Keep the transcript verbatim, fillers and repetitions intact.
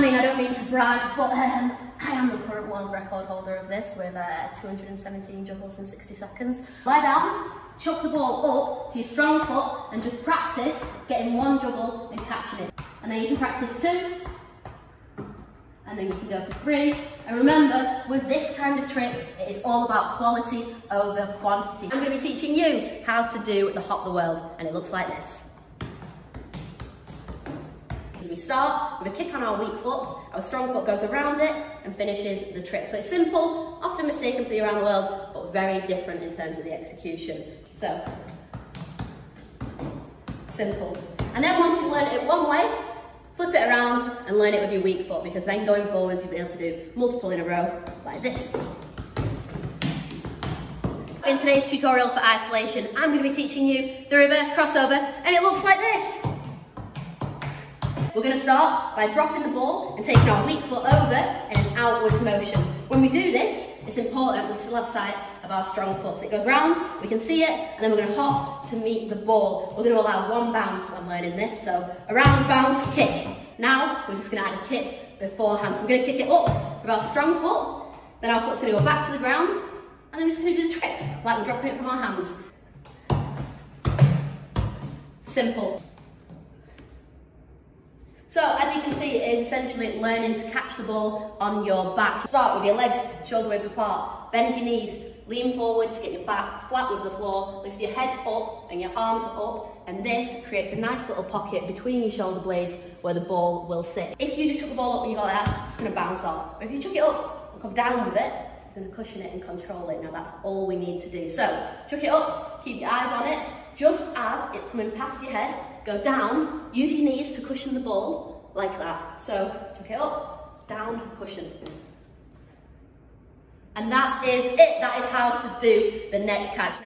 mean, I don't mean to brag, but um, I am the current world record holder of this with uh, two hundred seventeen juggles in sixty seconds. Lie down, chuck the ball up to your strong foot and just practice getting one juggle and catching it. And then you can practice two, and then you can go for three. And remember, with this kind of trick, it is all about quality over quantity. I'm going to be teaching you how to do the hop the world, and it looks like this. As we start with a kick on our weak foot, our strong foot goes around it and finishes the trick. So it's simple, often mistaken for you around the world, but very different in terms of the execution. So, simple. And then once you learn it one way, flip it around and learn it with your weak foot, because then going forwards you'll be able to do multiple in a row like this. In today's tutorial for isolation, I'm going to be teaching you the reverse crossover, and it looks like this. We're going to start by dropping the ball and taking our weak foot over in an outwards motion. When we do this, it's important we still have sight of our strong foot. So it goes round, we can see it, and then we're going to hop to meet the ball. We're going to allow one bounce when learning this, so around, bounce, kick. Now we're just going to add a kick beforehand. So we're going to kick it up with our strong foot, then our foot's going to go back to the ground, and then we're just going to do the trick, like we're dropping it from our hands. Simple. So as you can see, it is essentially learning to catch the ball on your back. Start with your legs shoulder width apart, bend your knees, lean forward to get your back flat with the floor, lift your head up and your arms up, and this creates a nice little pocket between your shoulder blades where the ball will sit. If you just took the ball up and you got that, it's just gonna bounce off. But if you chuck it up and come down with it, you're gonna cushion it and control it. Now that's all we need to do. So chuck it up, keep your eyes on it, just as it's coming past your head, go down, use your knees to cushion the ball, like that. So, chuck it up, down, cushion. And that is it. That is how to do the neck catch.